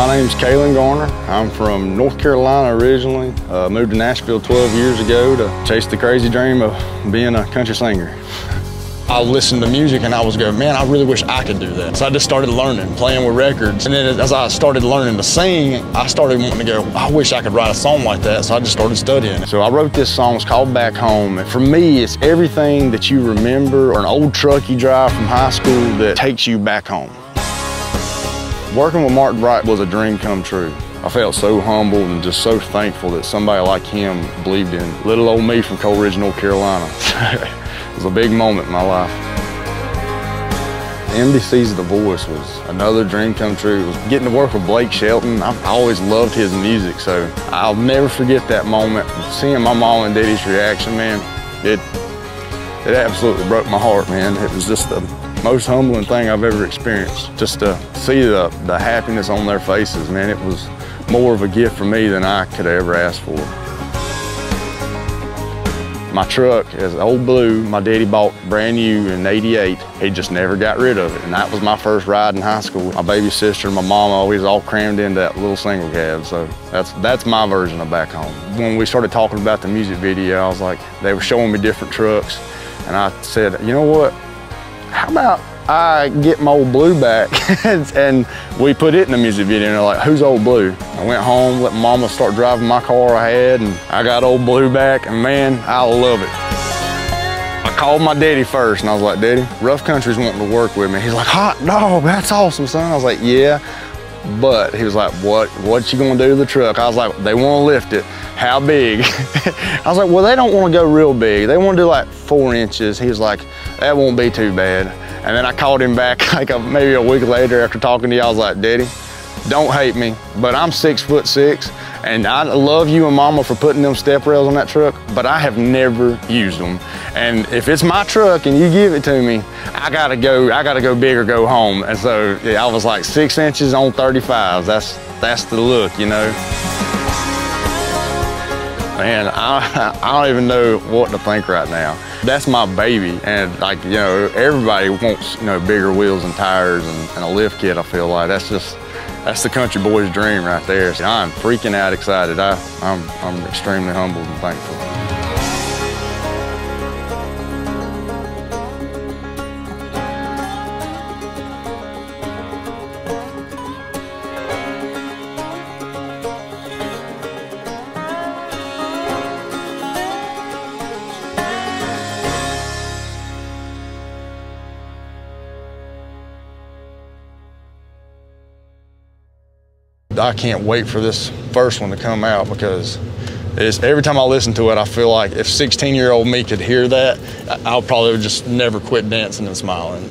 My name's Caeland Garner. I'm from North Carolina originally. Moved to Nashville 12 years ago to chase the crazy dream of being a country singer. I listened to music and I was going, man, I really wish I could do that. So I just started learning, playing with records. And then as I started learning to sing, I started wanting to go, I wish I could write a song like that. So I just started studying. So I wrote this song, it's called Back Home. And for me, it's everything that you remember or an old truck you drive from high school that takes you back home. Working with Martin Wright was a dream come true. I felt so humbled and just so thankful that somebody like him believed in little old me from Coleridge, North Carolina. It was a big moment in my life. NBC's The Voice was another dream come true. It was getting to work with Blake Shelton. I've always loved his music, so I'll never forget that moment. Seeing my mom and daddy's reaction, man, it absolutely broke my heart, man. It was just the most humbling thing I've ever experienced. Just to see the happiness on their faces, man, it was more of a gift for me than I could ever ask for. My truck is Old Blue. My daddy bought brand new in '88. He just never got rid of it. And that was my first ride in high school. My baby sister and my mama always all crammed into that little single cab. So that's my version of back home. When we started talking about the music video, I was like, they were showing me different trucks. And I said, you know what? How about I get my Old Blue back? And we put it in the music video, and they're like, who's Old Blue? I went home, let mama start driving my car I had, and I got Old Blue back, and man, I love it. I called my daddy first, and I was like, Daddy, Rough Country's wanting to work with me. He's like, hot dog, that's awesome, son. I was like, yeah. But he was like, what you gonna do to the truck? I was like, they wanna lift it. How big? I was like, well, they don't wanna go real big. They wanna do like 4 inches. He was like, that won't be too bad. And then I called him back like maybe a week later after talking to you. I was like, Daddy, don't hate me, but I'm 6'6", and I love you and mama for putting them step rails on that truck, but I have never used them. And if it's my truck and you give it to me, I gotta go big or go home. And so yeah, I was like 6 inches on 35s. That's the look, you know. Man, I don't even know what to think right now. That's my baby, and like, you know, everybody wants, you know, bigger wheels and tires and a lift kit, I feel like. That's the country boy's dream right there. So I'm freaking out excited. I'm extremely humbled and thankful. I can't wait for this first one to come out, because it's, every time I listen to it, I feel like if 16-year-old me could hear that, I would probably just never quit dancing and smiling.